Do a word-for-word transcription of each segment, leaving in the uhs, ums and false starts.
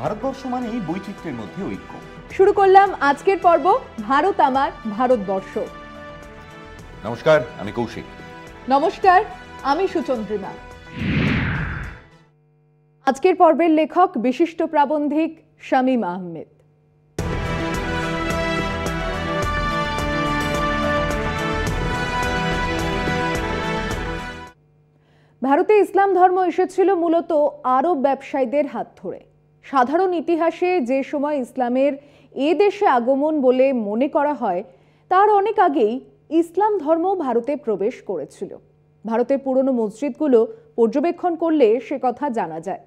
ভারতবর্ষ মানেই বৈচিত্র্যের মধ্যে ঐক্য। শুরু করলাম আজকের পর্ব ভারত আমার ভারতবর্ষ। নমস্কার, আমি কৌশিক। নমস্কার, আমি সুচন্দ্রিমা। আজকের পর্বের লেখক বিশিষ্ট প্রাবন্ধিক শামীম আহমেদ। ভারতে ইসলাম ধর্ম এসেছিল মূলত আরব ব্যবসায়ীদের হাত ধরে। সাধারণ ইতিহাসে যে সময় ইসলামের এ দেশে আগমন বলে মনে করা হয়, তার অনেক আগেই ইসলাম ধর্ম ভারতে প্রবেশ করেছিল। ভারতের পুরনো মসজিদগুলো পর্যবেক্ষণ করলে সে কথা জানা যায়।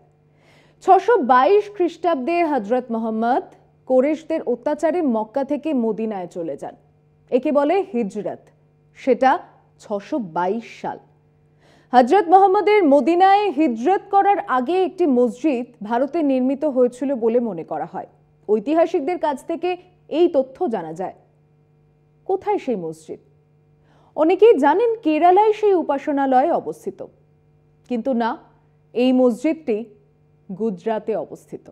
ছশো বাইশ খ্রিস্টাব্দে হজরত মোহাম্মদ কোরেশদের অত্যাচারে মক্কা থেকে মদিনায় চলে যান। একে বলে হিজরত। সেটা ছশো বাইশ সাল। হজরত মোহাম্মদের মদিনায় হিজরত করার আগে একটি মসজিদ ভারতে নির্মিত হয়েছিল বলে মনে করা হয়। ঐতিহাসিকদের কাছ থেকে এই তথ্য জানা যায়। কোথায় সেই মসজিদ? অনেকেই জানেন কেরালায় সেই উপাসনালয় অবস্থিত, কিন্তু না, এই মসজিদটি গুজরাটে অবস্থিত।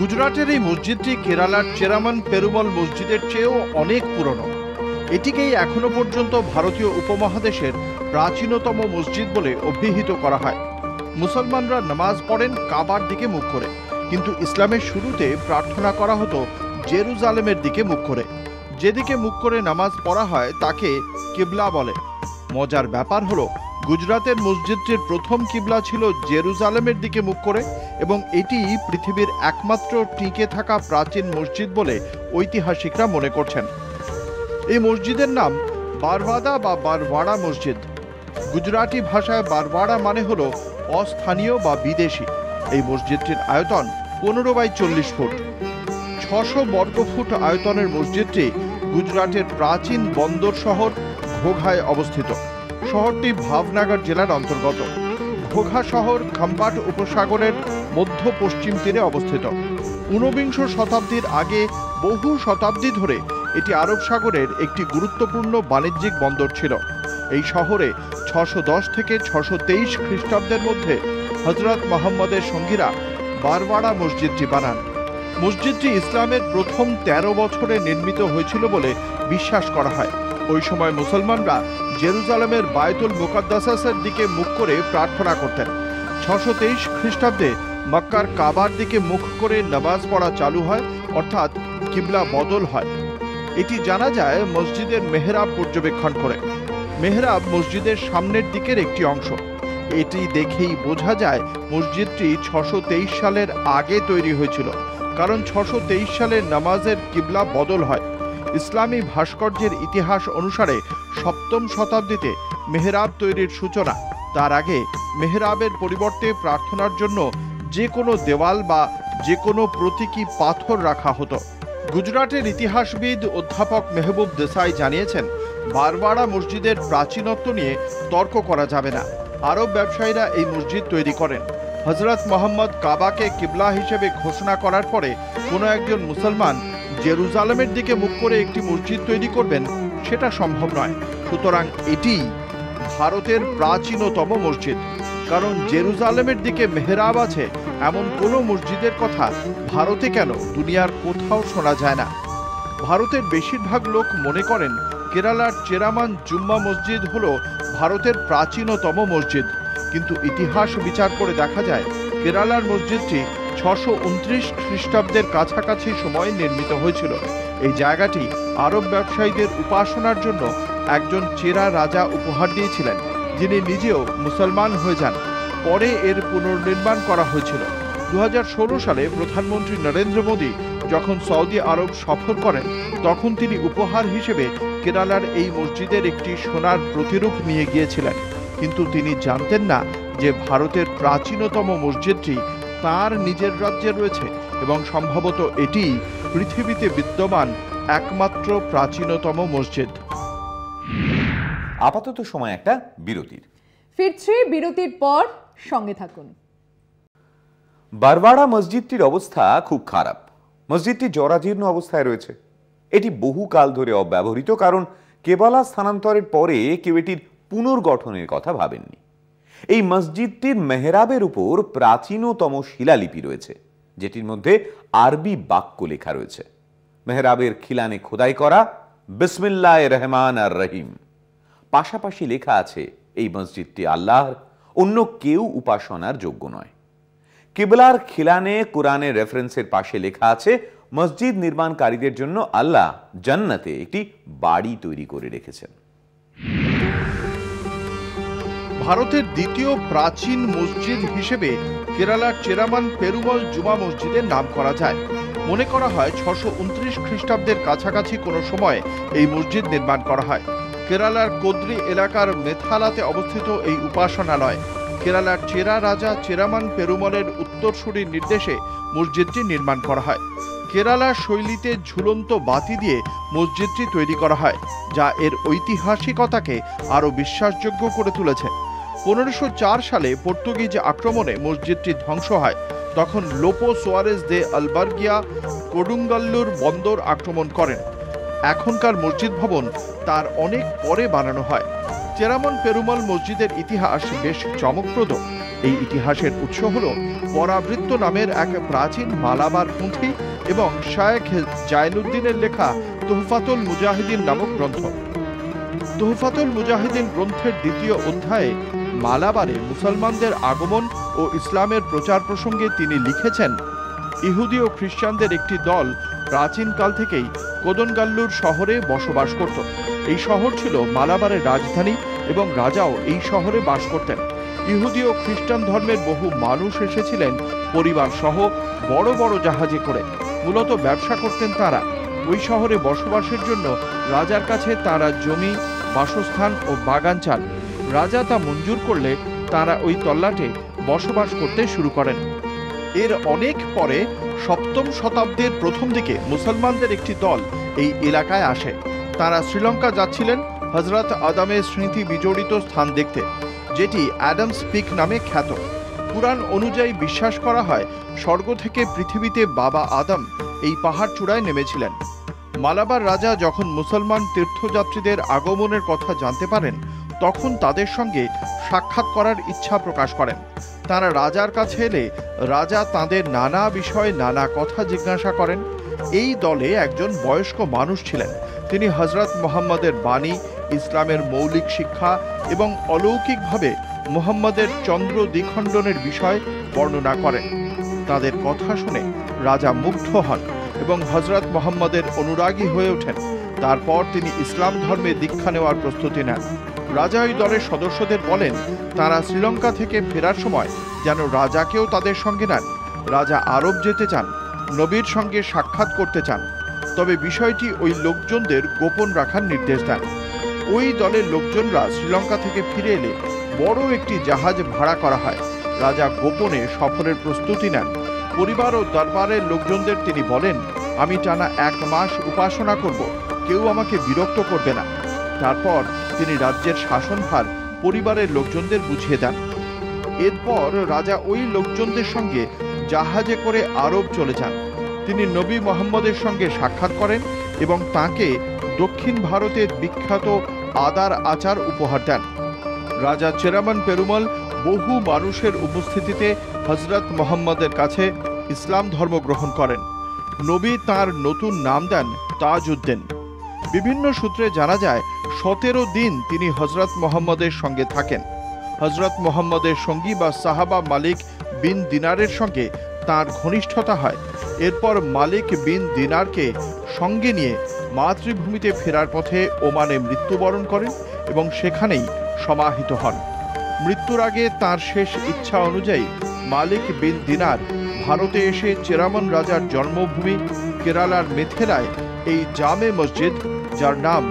গুজরাটের এই মসজিদটি কেরালার চেরামান পেরুমল মসজিদের চেয়েও অনেক পুরনো। এটিকেই এখনো পর্যন্ত ভারতীয় উপমহাদেশের প্রাচীনতম মসজিদ বলে অভিহিত করা হয়। মুসলমানরা নামাজ পড়েন কাবার দিকে মুখ করে, কিন্তু ইসলামের শুরুতে প্রার্থনা করা হতো জেরুজালেমের দিকে মুখ করে। যেদিকে মুখ করে নামাজ পড়া হয় তাকে কিবলা বলে। মজার ব্যাপার হলো, গুজরাতের মসজিদটির প্রথম কিবলা ছিল জেরুজালেমের দিকে মুখ করে, এবং এটি পৃথিবীর একমাত্র টিকে থাকা প্রাচীন মসজিদ বলে ঐতিহাসিকরা মনে করছেন। এই মসজিদের নাম বারবাদা বা বারওয়াড়া মসজিদ। গুজরাটি ভাষায় বারওয়াড়া মানে হলো অস্থানীয় বা বিদেশি। এই মসজিদটির আয়তন পনেরো বাই চল্লিশ ফুট। ছশো বর্গফুট আয়তনের মসজিদটি গুজরাটের প্রাচীন বন্দর শহর ঘোঘায় অবস্থিত। শহরটি ভাবনগর জেলার অন্তর্গত। ঘোঘা শহর খাম্বাট উপসাগরের মধ্য পশ্চিম তীরে অবস্থিত। ঊনবিংশ শতাব্দীর আগে বহু শতাব্দী ধরে এটি আরব সাগরের একটি গুরুত্বপূর্ণ বাণিজ্যিক বন্দর ছিল। এই শহরে ছশো দশ থেকে ছশো তেইশ খ্রিস্টাব্দের মধ্যে হজরত মোহাম্মদের সঙ্গীরা বারওয়াড়া মসজিদটি বানান। মসজিদটি ইসলামের প্রথম তেরো বছরে নির্মিত হয়েছিল বলে বিশ্বাস করা হয়। ওই সময় মুসলমানরা জেরুজালেমের বায়তুল মুকাদ্দাসের দিকে মুখ করে প্রার্থনা করতেন। ছশো তেইশ খ্রিস্টাব্দে মক্কার কাবার দিকে মুখ করে নামাজ পড়া চালু হয়, অর্থাৎ কিবলা বদল হয়। এটি জানা যায় মসজিদের মেহরাব পর্যবেক্ষণ করে। মেহরাব মসজিদের সামনের দিকের একটি অংশ। এটি দেখেই বোঝা যায় মসজিদটি ছশো তেইশ সালের আগে তৈরি হয়েছিল, কারণ ছশো তেইশ সালে নামাজের কিবলা বদল হয়। ইসলামী ভাস্কর্যের ইতিহাস অনুসারে সপ্তম শতাব্দীতে মেহরাব তৈরির সূচনা। তার আগে মেহরাবের পরিবর্তে প্রার্থনার জন্য যে কোনো দেওয়াল বা যে কোনো প্রতীকী পাথর রাখা হতো। গুজরাটের ইতিহাসবিদ অধ্যাপক মেহবুব দেশাই জানিয়েছেন, বারওয়াড়া মসজিদের প্রাচীনত্ব নিয়ে তর্ক করা যাবে না। আরব ব্যবসায়ীরা এই মসজিদ তৈরি করেন। হজরত মোহাম্মদ কাবাকে কিবলা হিসেবে ঘোষণা করার পরে কোনো একজন মুসলমান জেরুজালেমের দিকে মুখ করে একটি মসজিদ তৈরি করবেন, সেটা সম্ভব নয়। সুতরাং এটি ভারতের প্রাচীনতম মসজিদ, কারণ জেরুজালেমের দিকে মেহরাব আছে এমন কোনো মসজিদের কথা ভারতে কেন, দুনিয়ার কোথাও শোনা যায় না। ভারতের বেশিরভাগ লোক মনে করেন কেরালার চেরামান জুম্মা মসজিদ হল ভারতের প্রাচীনতম মসজিদ, কিন্তু ইতিহাস বিচার করে দেখা যায় কেরালার মসজিদটি ছশো উনত্রিশ খ্রিস্টাব্দের কাছাকাছি সময়ে নির্মিত হয়েছিল। এই জায়গাটি আরব ব্যবসায়ীদের উপাসনার জন্য একজন চেরা রাজা উপহার দিয়েছিলেন, যিনি নিজেও মুসলমান হয়ে যান। পরে এর পুনর্নির্মাণ করা হয়েছিল। দু হাজার ষোলো সালে প্রধানমন্ত্রী নরেন্দ্র মোদি যখন সৌদি আরব সফর করেন, তখন তিনি উপহার হিসেবে কেরালার এই মসজিদের একটি সোনার প্রতিরূপ নিয়ে গিয়েছিলেন, কিন্তু তিনি জানতেন না যে ভারতের প্রাচীনতম মসজিদটি তার নিজের রাজ্যে রয়েছে, এবং সম্ভবত এটি পৃথিবীতে বিদ্যমান একমাত্র প্রাচীনতম মসজিদ। আপাতত সময় একটা বিরতির। ফিরছি বিরতির পর, সঙ্গে থাকুন। বারওয়াড়া মসজিদটির অবস্থা খুব খারাপ। মসজিদটি জরাজীর্ণ অবস্থায় রয়েছে। এটি বহুকাল ধরে অব্যবহৃত, কারণ কেবলা স্থানান্তরের পরে কেউ এটির পুনর্গঠনের কথা ভাবেননি। এই মসজিদটির মেহরাবের উপর প্রাচীনতম শিলালিপি রয়েছে, যেটির মধ্যে আরবি বাক্য লেখা রয়েছে। মেহরাবের খিলানে খোদাই করা বিসমিল্লাহির রহমানির রহিম। পাশাপাশি লেখা আছে এই মসজিদটি আল্লাহর, অন্য কেউ উপাসনার যোগ্য নয়। কিবলার খিলানে কোরআনের রেফারেন্সের পাশে লেখা আছে মসজিদ নির্মাণকারীদের জন্য আল্লাহ জান্নাতে একটি বাড়ি তৈরি করে রেখেছেন। ভারতের দ্বিতীয় প্রাচীন মসজিদ হিসেবে কেরালার চেরামান পেরুমল জুমা মসজিদের নাম করা যায়। মনে করা হয় ছশো উনত্রিশ খ্রিস্টাব্দের কাছাকাছি কোনো সময় এই মসজিদ নির্মাণ করা হয়। কেরালার কোদ্রি এলাকার মেথালাতে অবস্থিত এই উপাসনালয় কেরালার চেরা রাজা চেরামান পেরুমলের উত্তরসূরির নির্দেশে মসজিদটি নির্মাণ করা হয়। কেরালা শৈলীতে ঝুলন্ত বাতি দিয়ে মসজিদটি তৈরি করা হয়, যা এর ঐতিহাসিকতাকে আরও বিশ্বাসযোগ্য করে তুলেছে। পনেরোশো চার সালে পর্তুগিজ আক্রমণে মসজিদটি ধ্বংস হয়। তখন লোপো সোয়ারেজ দে আলবার্গিয়া কোডুঙ্গাল্লুর বন্দর আক্রমণ করেন। এখনকার মসজিদ ভবন তার অনেক পরে বানানো হয়। চেরামান পেরুমল মসজিদের ইতিহাস বেশ চমকপ্রদ। এই ইতিহাসের উৎস হল পরাবৃত্ত নামের এক প্রাচীন মালাবারপন্থী এবং শায়েখ জায়নুদ্দিনের লেখা তোহফাতুল মুজাহিদিন নামক গ্রন্থ। তোহফাতুল মুজাহিদিন গ্রন্থের দ্বিতীয় অধ্যায়ে মালাবারে মুসলমানদের আগমন ও ইসলামের প্রচার প্রসঙ্গে তিনি লিখেছেন, ইহুদি ও খ্রিস্টানদের একটি দল প্রাচীনকাল থেকেই কোডুঙ্গাল্লুর শহরে বসবাস করত। এই শহর ছিল মালাবারের রাজধানী এবং রাজাও এই শহরে বাস করতেন। ইহুদি ও খ্রিস্টান ধর্মের বহু মানুষ এসেছিলেন পরিবার সহ বড় বড় জাহাজে করে। মূলত ব্যবসা করতেন তারা। ওই শহরে বসবাসের জন্য রাজার কাছে তারা জমি, বাসস্থান ও বাগান চান। রাজা তা মঞ্জুর করলে তারা ওই তল্লাটে বসবাস করতে শুরু করেন। এর অনেক পরে সপ্তম শতাব্দীর প্রথম দিকে মুসলমানদের একটি দল এই এলাকায় আসে। তারা শ্রীলঙ্কা যাচ্ছিলেন হজরত আদমের স্মৃতি বিজড়িত স্থান দেখতে, যেটি অ্যাডামস পিক নামে খ্যাত। কুরআন অনুযায়ী বিশ্বাস করা হয় স্বর্গ থেকে পৃথিবীতে বাবা আদম এই পাহাড় চূড়ায় নেমেছিলেন। মালাবার রাজা যখন মুসলমান তীর্থযাত্রীদের আগমনের কথা জানতে পারেন, তখন তাদের সঙ্গে সাক্ষাৎ করার ইচ্ছা প্রকাশ করেন। তারা রাজার কাছে এলে রাজা তাদের নানা বিষয়ে নানা কথা জিজ্ঞাসা করেন। এই দলে একজন বয়স্ক মানুষ ছিলেন। তিনি হজরত মুহাম্মদের বাণী, ইসলামের মৌলিক শিক্ষা এবং অলৌকিকভাবে মুহাম্মদের চন্দ্র দ্বিখণ্ডনের বিষয় বর্ণনা করেন। তাদের কথা শুনে রাজা মুগ্ধ হন এবং হজরত মুহাম্মদের অনুরাগী হয়ে ওঠেন। তারপর তিনি ইসলাম ধর্মে দীক্ষা নেওয়ার প্রস্তুতি নেন। রাজা ওই দলের সদস্যদের বলেন তারা শ্রীলঙ্কা থেকে ফেরার সময় যেন রাজাকেও তাদের সঙ্গে নেন। রাজা আরব যেতে চান, নবীর সঙ্গে সাক্ষাৎ করতে চান, তবে বিষয়টি ওই লোকজনদের গোপন রাখার নির্দেশ দেন। ওই দলের লোকজনরা শ্রীলঙ্কা থেকে ফিরে এলে বড় একটি জাহাজ ভাড়া করা হয়। রাজা গোপনে সফরের প্রস্তুতি নেন। পরিবার ও দরবারের লোকজনদের তিনি বলেন, আমি টানা এক মাস উপাসনা করব, কেউ আমাকে বিরক্ত করবে না। তারপর তিনি রাজ্যের শাসনভার পরিবারের লোকজনদের বুঝিয়ে দেন। এরপর রাজা ওই লোকজনদের সঙ্গে জাহাজে করে আরব চলে যান। তিনি নবী মুহাম্মদের সঙ্গে সাক্ষাৎ করেন এবং তাঁকে দক্ষিণ ভারতের বিখ্যাত আদার আচার উপহার দেন। রাজা চেরামান পেরুমল বহু মানুষের উপস্থিতিতে হজরত মুহাম্মদের কাছে ইসলাম ধর্ম গ্রহণ করেন। নবী তাঁর নতুন নাম দেন তাজউদ্দিন। বিভিন্ন সূত্রে জানা যায় সতেরো দিন তিনি হজরত মুহাম্মদের সঙ্গে থাকেন। হজরত মুহাম্মদের সঙ্গী বা সাহাবা মালিক বিন দিনারের সঙ্গে তার ঘনিষ্ঠতা হয়। এরপর মালিক বিন দিনারকে সঙ্গে নিয়ে মাতৃভূমিতে ফেরার পথে ওমানে মৃত্যুবরণ করেন এবং সেখানেই সমাহিত হন। মৃত্যুর আগে তার শেষ ইচ্ছা অনুযায়ী মালিক বিন দিনার ভারতে এসে চেরামান রাজার জন্মভূমি কেরালার মেথেরায় এই জামে মসজিদ, যার নাম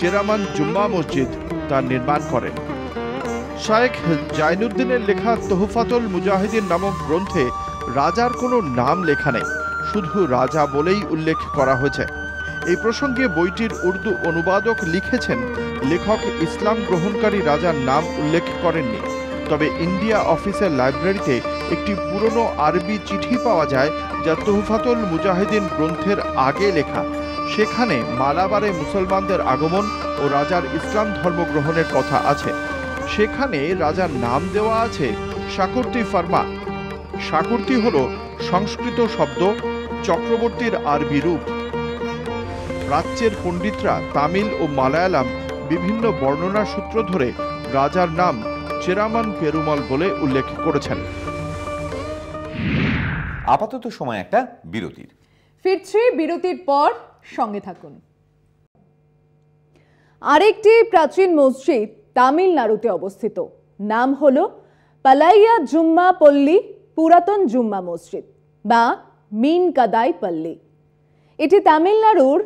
চেরামান জুম্মা মসজিদ, তার নির্মাণ করেন। শায়েখ জায়নুদ্দিনের লেখা তোহফাতুল মুজাহিদিন নামক গ্রন্থে রাজার কোনো নাম লেখা নেই, শুধু রাজা বলেই উল্লেখ করা হয়েছে। এই প্রসঙ্গে বইটির উর্দু অনুবাদক লিখেছেন, লেখক ইসলাম গ্রহণকারী রাজার নাম উল্লেখ করেননি। তবে ইন্ডিয়া অফিসের লাইব্রেরিতে একটি পুরনো আরবি চিঠি পাওয়া যায়, যা তোহফাতুল মুজাহিদিন গ্রন্থের আগে লেখা। সেখানে মালাবারে মুসলমানদের আগমন ও রাজার ইসলাম ধর্ম গ্রহণের কথা আছে। সেখানে রাজার নাম দেওয়া আছে শাকুরতি ফারমান। শাকুরতি হল সংস্কৃত শব্দ চক্রবর্তীর আরবি রূপ। প্রাচ্যের পণ্ডিতরা তামিল ও মালায়ালাম বিভিন্ন বর্ণনা সূত্র ধরে রাজার নাম চেরামান পেরুমল বলে উল্লেখ করেছেন। আপাতত সময় একটা বিরতির, ফিরছি বিরতির পর, সঙ্গে থাকুন। আরেকটি প্রাচীন মসজিদ তামিলনাড়ুতে অবস্থিত, নাম হল পালাইয়া জুম্মা পল্লী পুরাতন জুম্মা মসজিদ বা মিনকাদাই পল্লী। এটি তামিলনাড়ুর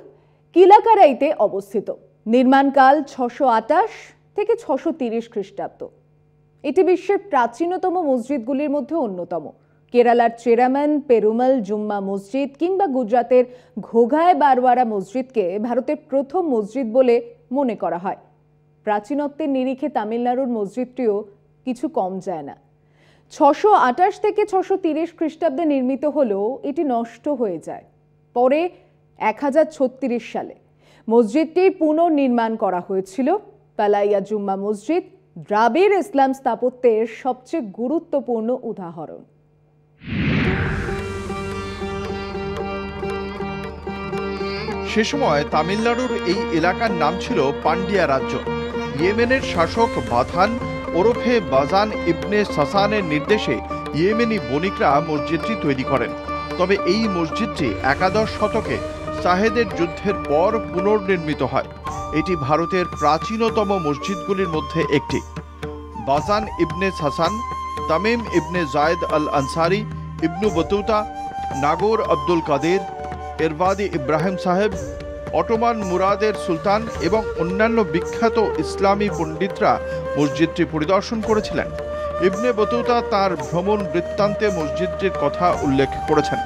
কিলাকারাইতে অবস্থিত। নির্মাণকাল ছশো আটাশ থেকে ছশো তিরিশ খ্রিস্টাব্দ। এটি বিশ্বের প্রাচীনতম মসজিদগুলির মধ্যে অন্যতম। কেরালার চেরামান পেরুমল জুম্মা মসজিদ কিংবা গুজরাতের ঘোঘায় বারওয়াড়া মসজিদকে ভারতের প্রথম মসজিদ বলে মনে করা হয়। প্রাচীনত্বের নিরিখে তামিলনাড়ুর মসজিদটিও কিছু কম যায় না। ছশো আটাশ থেকে ছশো তিরিশ খ্রিস্টাব্দে নির্মিত হলেও এটি নষ্ট হয়ে যায়। পরে এক হাজার ছত্রিশ সালে মসজিদটি পুনর্নির্মাণ করা হয়েছিল। পালাইয়া জুম্মা মসজিদ দ্রাবিড় ইসলাম স্থাপত্যের সবচেয়ে গুরুত্বপূর্ণ উদাহরণ। সে সময় তামিলনাড়ুর এই এলাকার নাম ছিল পান্ডিয়া রাজ্য। ইয়েমেনের শাসক বাথান ওরফে বাজান ইবনে সাসানের নির্দেশে ইয়েমেনি বণিকরা মসজিদটি তৈরি করেন। তবে এই মসজিদটি একাদশ শতকে সাহেদের যুদ্ধের পর পুনর্নির্মিত হয়। এটি ভারতের প্রাচীনতম মসজিদগুলির মধ্যে একটি। Bazan ibn Sasan, Tamim ibn Zayd al Ansari, ibn Battuta, Nagore Abdul Qadir Ervadi, Ibrahim Sahib, Ottoman মুরাদের সুলতান এবং অন্যান্য বিখ্যাত ইসলামী পণ্ডিতরা মসজিদটি পরিদর্শন করেছিলেন। ইবনে বতুতা তার ভ্রমণ বৃত্তান্তে মসজিদটির কথা উল্লেখ করেছেন।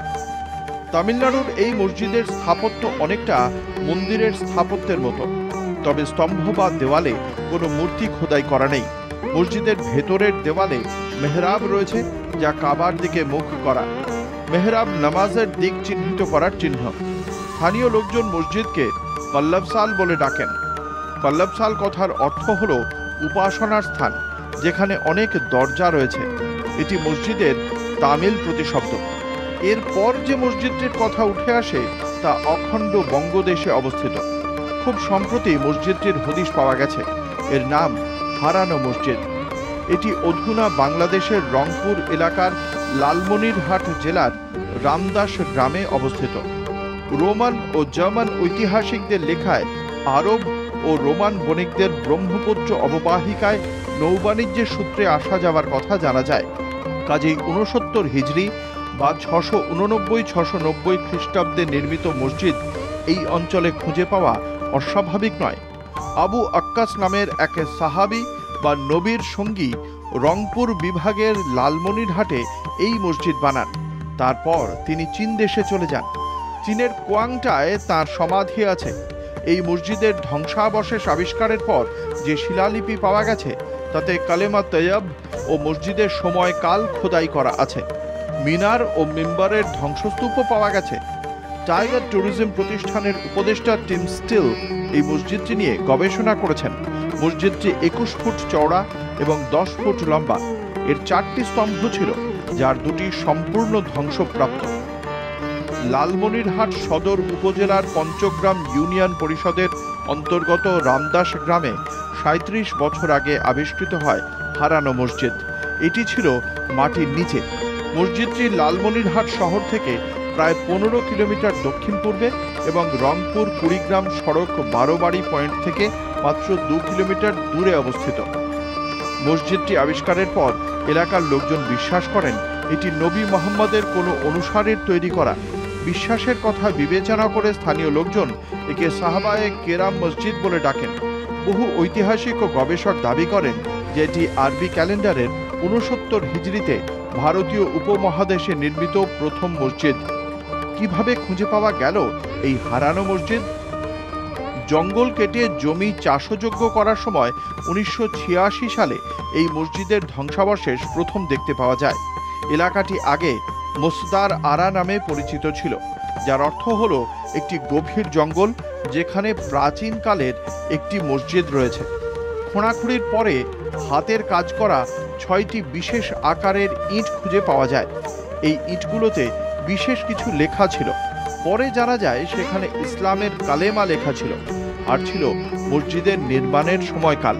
তামিলনাড়ুর এই মসজিদের স্থাপত্য অনেকটা মন্দিরের স্থাপত্যের মতো, তবে স্তম্ভ বা দেওয়ালে কোনো মূর্তি খোদাই করা নেই। মসজিদের ভেতরের দেওয়ালে মেহরাব রয়েছে, যা কাবার দিকে মুখ করা। মেহরাব নামাজের দিক চিহ্নিত করার চিহ্ন। স্থানীয় লোকজন মসজিদকে পল্লবসাল বলে ডাকেন। পল্লবসাল কথার অর্থ হল উপাসনার স্থান, যেখানে অনেক দরজা রয়েছে। এটি মসজিদের তামিল প্রতিশব্দ। এরপর যে মসজিদটির কথা উঠে আসে তা অখণ্ড বঙ্গদেশে অবস্থিত। খুব সম্প্রতি মসজিদটির হদিশ পাওয়া গেছে। এর নাম হারানো মসজিদ। এটি অধুনা বাংলাদেশের রংপুর এলাকার লালমনিরহাট জেলার রামদাস গ্রামে অবস্থিত। রোমান ও জার্মান ঐতিহাসিকদের লেখায় আরব ও রোমান বণিকদের ব্রহ্মপুত্র অববাহিকায় নৌবাণিজ্যের সূত্রে আসা যাওয়ার কথা জানা যায়। কাজেই ঊনসত্তর হিজরি বা ছশো উননব্বই ছশো নব্বই খ্রিস্টাব্দে নির্মিত মসজিদ এই অঞ্চলে খুঁজে পাওয়া অস্বাভাবিক নয়। আবু আক্কাস নামের এক সাহাবি বা নবীর সঙ্গী রংপুর বিভাগের লালমনিরহাটে এই মসজিদ বানান। তারপর তিনি চীন দেশে চলে যান। চীনের কোয়াংটায় তার সমাধি আছে। এই মসজিদের ধ্বংসাবশেষ আবিষ্কারের পর যে শিলালিপি পাওয়া গেছে তাতে কালেমা তৈয়ব ও মসজিদের সময়কাল খোদাই করা আছে। মিনার ও মিম্বারের ধ্বংসস্তূপও পাওয়া গেছে। টাইগার ট্যুরিজম প্রতিষ্ঠানের উপদেষ্টা টিম স্টিল এই মসজিদটি নিয়ে গবেষণা করেছেন। মসজিদটি একুশ ফুট চওড়া এবং দশ ফুট লম্বা। এর চারটি স্তম্ভ ছিল, যার দুটি সম্পূর্ণ ধ্বংসপ্রাপ্ত। লালমনিরহাট সদর উপজেলার পঞ্চগ্রাম ইউনিয়ন পরিষদের অন্তর্গত রামদাস গ্রামে সাঁত্রিশ বছর আগে আবিষ্কৃত হয় হারানো মসজিদ। এটি ছিল মাটির নিচে। মসজিদটি লালমনিরহাট শহর থেকে প্রায় পনেরো কিলোমিটার দক্ষিণ পূর্বে এবং রংপুর কুড়িগ্রাম সড়ক বারোবাড়ি পয়েন্ট থেকে মাত্র দু কিলোমিটার দূরে অবস্থিত। মসজিদটি আবিষ্কারের পর এলাকার লোকজন বিশ্বাস করেন এটি নবী মোহাম্মদের কোনো অনুসারীর তৈরি করা। বিশ্বাসের কথা বিবেচনা করে স্থানীয় লোকজন একে সাহাবায়ে কেরাম মসজিদ বলে ডাকেন। বহু ঐতিহাসিক ও গবেষক দাবি করেন যে এটি আরবি ক্যালেন্ডারের ঊনসত্তর হিজরিতে ভারতীয় উপমহাদেশে নির্মিত প্রথম মসজিদ। কিভাবে খুঁজে পাওয়া গেল এই হারানো মসজিদ? জঙ্গল কেটে জমি চাষযোগ্য করার সময় উনিশশো ছিয়াশি সালে এই মসজিদের ধ্বংসাবশেষ প্রথম দেখতে পাওয়া যায়। এলাকাটি আগে মসদার আরা নামে পরিচিত ছিল, যার অর্থ হল একটি গভীর জঙ্গল যেখানে প্রাচীনকালের একটি মসজিদ রয়েছে। খোঁড়াখুঁড়ির পরে হাতের কাজ করা ছয়টি বিশেষ আকারের ইট খুঁজে পাওয়া যায়। এই ইটগুলোতে বিশেষ কিছু লেখা ছিল। পরে জানা যায় সেখানে ইসলামের কালেমা লেখা ছিল আর ছিল মসজিদের নির্মাণের সময়কাল।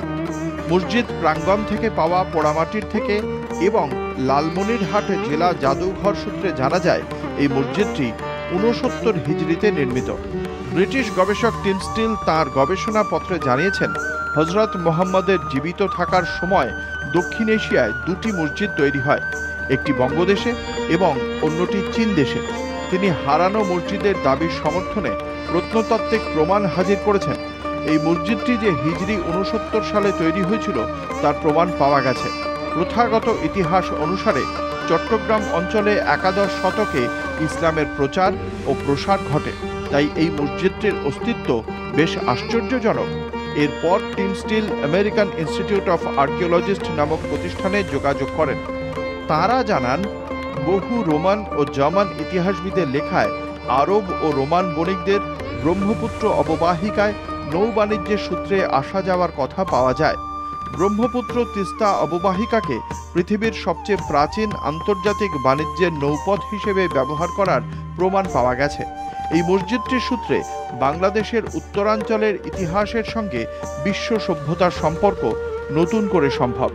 মসজিদ প্রাঙ্গণ থেকে পাওয়া পোড়ামাটির থেকে এবং লালমনিরহাট জেলা জাদুঘর সূত্রে জানা যায় এই মসজিদটি ঊনসত্তর হিজরিতে নির্মিত। ব্রিটিশ গবেষক টিম স্টিল তাঁর গবেষণাপত্রে জানিয়েছেন, হজরত মোহাম্মদের জীবিত থাকার সময় দক্ষিণ এশিয়ায় দুটি মসজিদ তৈরি হয়, একটি বঙ্গদেশে এবং অন্যটি চীন দেশে। তিনি হারানো মসজিদের দাবির সমর্থনে প্রত্নতাত্ত্বিক প্রমাণ হাজির করেছেন। এই মসজিদটি যে হিজরি ঊনসত্তর সালে তৈরি হয়েছিল তার প্রমাণ পাওয়া গেছে। প্রথাগত ইতিহাস অনুসারে চট্টগ্রাম অঞ্চলে একাদশ শতকে ইসলামের প্রচার ও প্রসার ঘটে, তাই এই মসজিদটির অস্তিত্ব বেশ আশ্চর্যজনক। এরপর Tim still American Institute of archaeologist নামক প্রতিষ্ঠানে যোগাযোগ করেন। তারা জানান, বহু রোমান ও জার্মান ইতিহাসবিদের লেখায় আরব ও রোমান বণিকদের ব্রহ্মপুত্র অববাহিকায় নৌবাণিজ্যের সূত্রে আসা যাওয়ার কথা পাওয়া যায়। ব্রহ্মপুত্র তিস্তা অববাহিকাকে পৃথিবীর সবচেয়ে প্রাচীন আন্তর্জাতিক বাণিজ্যের নৌপথ হিসেবে ব্যবহার করার প্রমাণ পাওয়া গেছে। এই মসজিদটির সূত্রে বাংলাদেশের উত্তরাঞ্চলের ইতিহাসের সঙ্গে বিশ্ব সভ্যতার সম্পর্ক নতুন করে সম্ভব।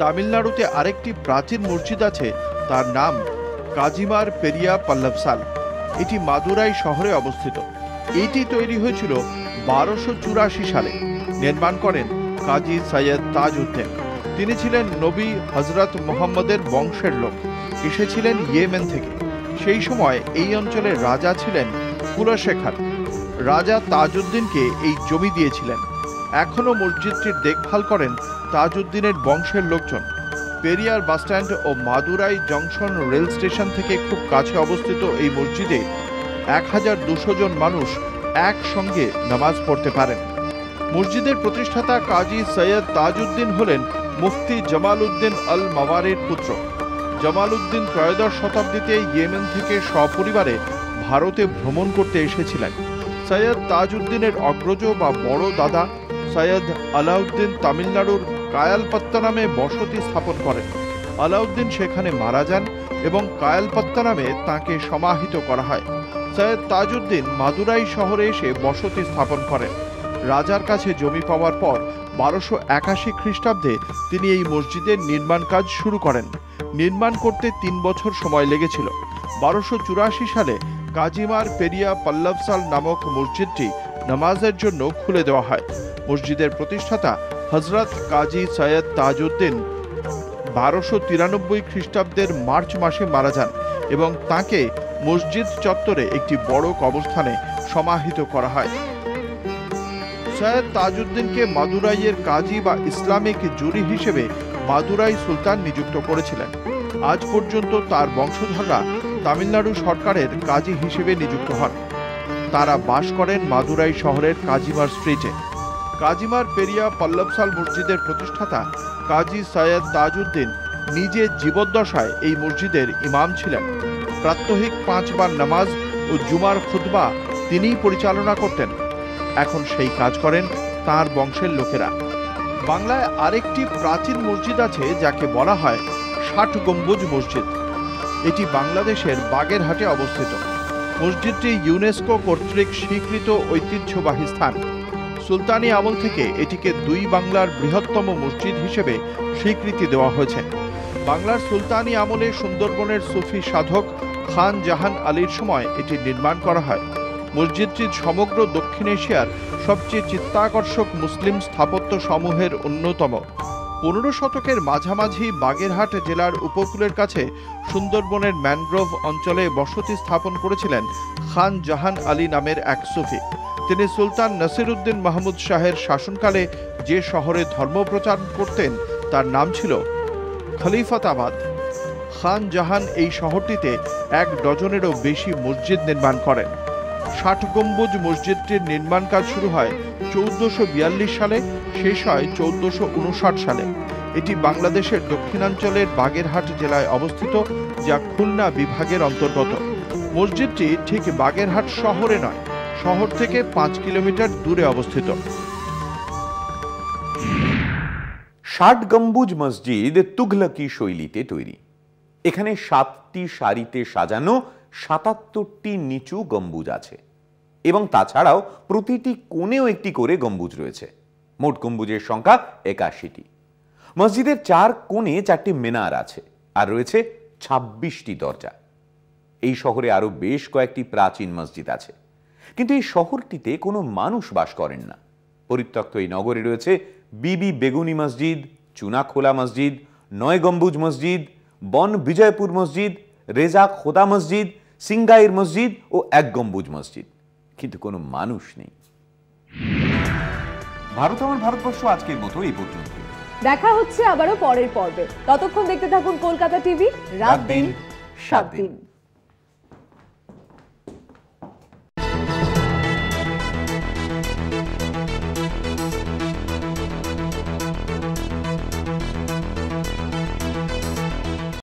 তামিলনাড়ুতে আরেকটি প্রাচীন মসজিদ আছে, তার নাম কাজীমার পেরিয়া পল্লবসাল। এটি মাদুরাই শহরে অবস্থিত। এটি তৈরি হয়েছিল বারোশো চুরাশি সালে। নির্মাণ করেন কাজী সৈয়দ তাজ উদ্দিন। তিনি ছিলেন নবী হজরত মোহাম্মদের বংশের লোক, এসেছিলেন ইয়েমেন থেকে। সেই সময় এই অঞ্চলের রাজা ছিলেন কুলাশেখর। রাজা তাজউদ্দিনকে এই জমি দিয়েছিলেন। এখনও মসজিদটির দেখভাল করেন তাজউদ্দিনের বংশের লোকজন। পেরিয়ার বাসস্ট্যান্ড ও মাদুরাই জংশন রেল স্টেশন থেকে খুব কাছে অবস্থিত এই মসজিদে এক হাজার দুশো জন মানুষ একসঙ্গে নামাজ পড়তে পারেন। মসজিদের প্রতিষ্ঠাতা কাজী সৈয়দ তাজউদ্দিন হলেন মুফতি জামাল উদ্দিন আল মাওয়ারির পুত্র। জামাল উদ্দিন ত্রয়োদশ শতাব্দীতে ইয়েমেন থেকে সপরিবারে ভারতে ভ্রমণ করতে এসেছিলেন। সৈয়দ তাজউদ্দিনের অগ্রজ বা বড় দাদা সৈয়দ আলাউদ্দিন তামিলনাড়ুর কায়ালপট্টনমে বসতি স্থাপন করেন। আলাউদ্দিন সেখানে মারা যান এবং কায়ালপট্টনমে তাঁকে সমাহিত করা হয়। সৈয়দ তাজউদ্দিন মাদুরাই শহরে এসে বসতি স্থাপন করেন। রাজার কাছে জমি পাওয়ার পর বারোশো একাশি খ্রিস্টাব্দে তিনি এই মসজিদের নির্মাণ কাজ শুরু করেন। নির্মাণ করতে তিন বছর সময় লেগেছিল। বারোশো চুরাশি সালে কাজিমার পেরিয়া পল্লবসাল নামক মসজিদটি নামাজের জন্য খুলে দেওয়া হয়। মসজিদের প্রতিষ্ঠাতা হজরত কাজী সৈয়দ তাজউদ্দিন বারোশো তিরানব্বই খ্রিস্টাব্দের মার্চ মাসে মারা যান এবং তাঁকে মসজিদ চত্বরে একটি বড় কবরস্থানে সমাহিত করা হয়। সৈয়দ তাজউদ্দিনকে মাদুরাইয়ের কাজী বা ইসলামিক জুরি হিসেবে মাদুরাই সুলতান নিযুক্ত করেছিলেন। আজ পর্যন্ত তার বংশধররা তামিলনাড়ু সরকারের কাজী হিসেবে নিযুক্ত হন। তারা বাস করেন মাদুরাই শহরের কাজিমার স্ট্রিটে। কাজিমার পেরিয়া পল্লবসাল মসজিদের প্রতিষ্ঠাতা কাজী সৈয়দ তাজউদ্দিন নিজে জীবদ্দশায় এই মসজিদের ইমাম ছিলেন। প্রাত্যহিক পাঁচবার নামাজ ও জুমার খুতবা তিনিই পরিচালনা করতেন। এখন সেই কাজ করেন তাঁর বংশের লোকেরা। বাংলায় আরেকটি প্রাচীন মসজিদ আছে যাকে বলা হয় ষাট গম্বুজ মসজিদ। এটি বাংলাদেশের বাগেরহাটে অবস্থিত। মসজিদটি ইউনেস্কো কর্তৃক স্বীকৃত ঐতিহ্যবাহী স্থান। সুলতানি আমল থেকে এটিকে দুই বাংলার বৃহত্তম মসজিদ হিসেবে স্বীকৃতি দেওয়া হয়েছে। বাংলার সুলতানি আমলে সুন্দরবনের সুফি সাধক খান জাহান আলীর সময় এটি নির্মাণ করা হয়। মসজিদটির সমগ্র দক্ষিণ এশিয়ার সবচেয়ে চিত্তাকর্ষক মুসলিম স্থাপত্য সমূহের অন্যতম। পনেরো শতকের মাঝামাঝি বাগেরহাট জেলার উপকূলের কাছে সুন্দরবনের ম্যানগ্রোভ অঞ্চলে বসতি স্থাপন করেছিলেন খান জাহান আলী নামের এক সুফি। তিনি সুলতান নাসিরউদ্দিন মাহমুদ শাহের শাসনকালে যে শহরে ধর্মপ্রচার করতেন তার নাম ছিল খলিফাতাবাদ। খান জাহান এই শহরটিতে এক ডজনেরও বেশি মসজিদ নির্মাণ করেন। ষাট গম্বুজ মসজিদটির নির্মাণ কাজ শুরু হয় চৌদ্দশো বিয়াল্লিশ সালে, শেষ হয় চৌদ্দশো উনষাট সালে। এটি বাংলাদেশের দক্ষিণাঞ্চলের বাগেরহাট জেলায় অবস্থিত, যা খুলনা বিভাগের অন্তর্গত। মসজিদটি ঠিক বাগেরহাট শহরে নয়, শহর থেকে পাঁচ কিলোমিটার দূরে অবস্থিত। ষাট গম্বুজ মসজিদ তুঘলকি শৈলীতে তৈরি। এখানে সাতটি সারিতে সাজানো সাতাত্তরটি নিচু গম্বুজ আছে এবং তাছাড়াও প্রতিটি কোণেও একটি করে গম্বুজ রয়েছে। মোট গম্বুজের সংখ্যা একাশিটি। মসজিদের চার কোণে চারটি মিনার আছে আর রয়েছে ছাব্বিশটি দরজা। এই শহরে আরও বেশ কয়েকটি প্রাচীন মসজিদ আছে, কিন্তু এই শহরটিতে কোনো মানুষ বাস করেন না। পরিত্যক্ত এই নগরে রয়েছে বিবি বেগুনি মসজিদ, চুনাখোলা মসজিদ, নয় গম্বুজ মসজিদ, বন বিজয়পুর মসজিদ, রেজা খোদা মসজিদ, সিংগাইর মসজিদ ও এক গম্বুজ মসজিদ, কিন্তু কোনো মানুষ নেই। ভারত আমার ভারতবর্ষ আজকের মতো এই পর্যন্ত। দেখা হচ্ছে আবারও পরের পর্বে। ততক্ষণ দেখতে থাকুন কলকাতা টিভি। রাত দিন সাত দিন।